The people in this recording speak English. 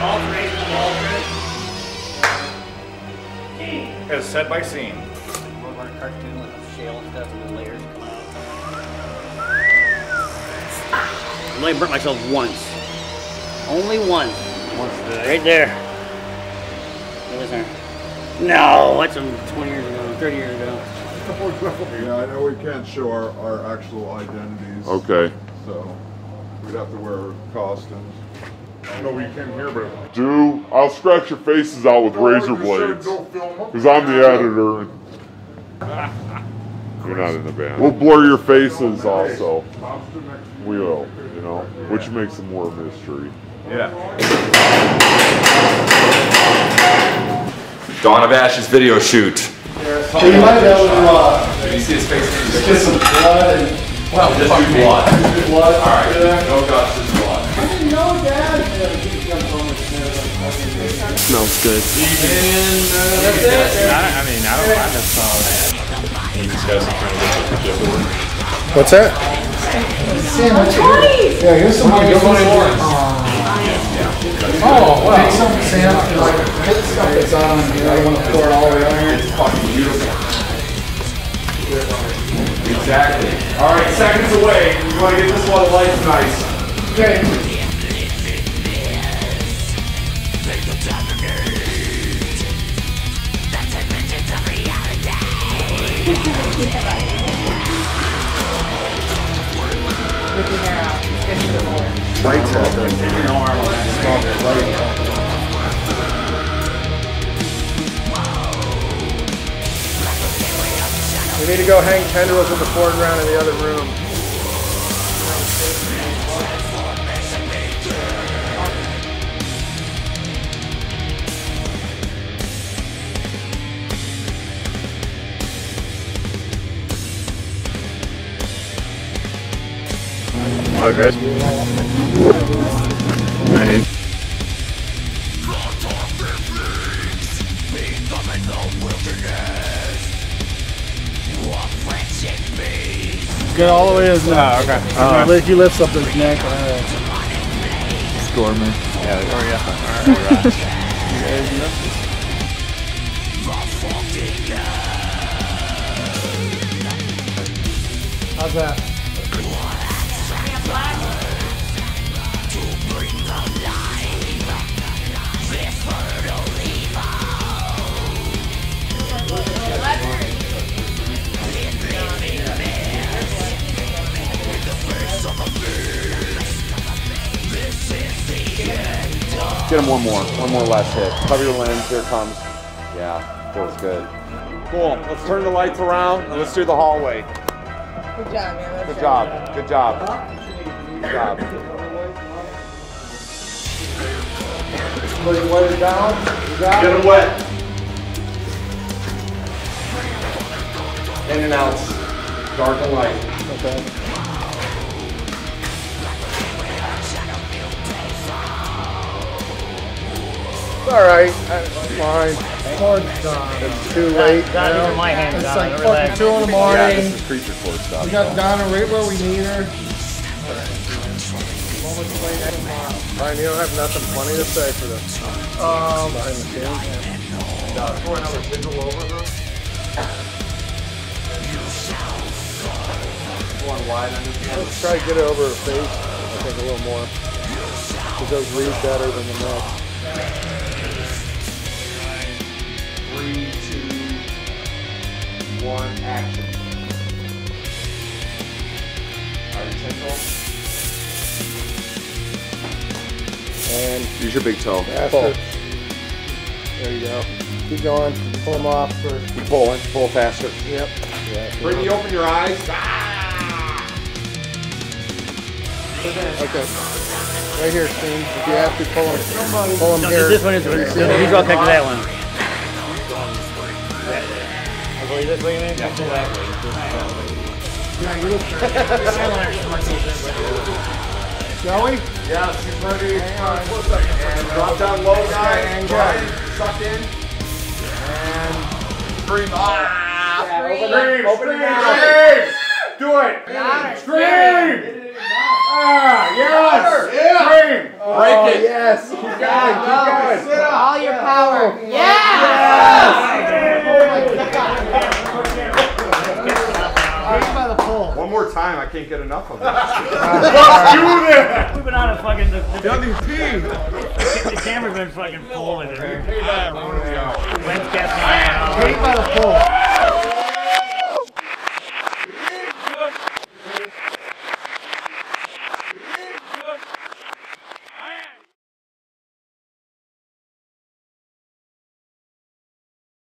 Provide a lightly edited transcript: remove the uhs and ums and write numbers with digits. Alteration of alteration. As said by scene. Robert cartoon with the shale stuff and the layers come out. I only burnt myself once. Only once. Once today. Right there. What was there? No, that's 20 years ago, 30 years ago. Yeah, I know we can't show our actual identities. Okay. So we'd have to wear costumes. I know we came here, but do I'll scratch your faces out with razor blades. Because I'm the editor. You're not in the band. We'll blur your faces also. We will, you know, which makes it more of a mystery. Yeah. Dawn of Ash's video shoot. Well, you might have did you see his face? There's just some blood and... Well, just blood. Alright, no guts, just blood. I didn't know that. Smells good. And that's it. I mean, I don't mind that song. What's that? Sandwich. Yeah, here's some good ones. Oh, wow. Take some sand, like, put stuff that's on, you know, you want to pour it all the way on here. It's fucking beautiful. Exactly. Alright, seconds away. You want to get this one light nice. Okay. Lights out there. Your arm on that small bit light. We need to go hang tendrils in the foreground in the other room. Okay. Get all the way to his neck. Oh, okay. He lifts up his neck. It's Gorman. Yeah, hurry up. All right. How's that? Get him one more last hit. Cover your lens, here it comes. Yeah, feels good. Cool, let's turn the lights around and let's do the hallway. Good job, man. Good job, good job. Good job. Put it wet down. Get him wet. In and out. Dark and light. Okay. It's alright, fine. It's too late now. My hand, it's like fucking 2 in the morning. Yeah, this is Creature Corps stuff. We got Donna right where we need her. Ryan, you don't have nothing funny to say for this. Behind the scenes. Now, pour another visual over her. One wide on this one. Let's try to get it over her face, I think, a little more. Because those read better than the neck. 3, 2, 1, action. And use your big toe. Pull. There you go. Keep going. Pull them off first. Keep pulling. Pull faster. Yep. Yeah, Brittany, open your eyes. Ah! Okay. Right here, Steve. If you have to pull him no, here. This one is right here. He's going to take that one. I'll this way, man. Yeah, that way. Shall we? Yeah, she's ready. Hang on. And drop down low, guys. Suck in. And scream. Open it. Scream. Do it. Scream. Yes! Yeah. Oh, break it! Yes! Keep going! Keep going! All your power! Yeah! Yes! Yes. By the pole. One more time, I can't get enough of that. We've been on a fucking WP. The camera's been fucking full in it. Wentz gets by the pole.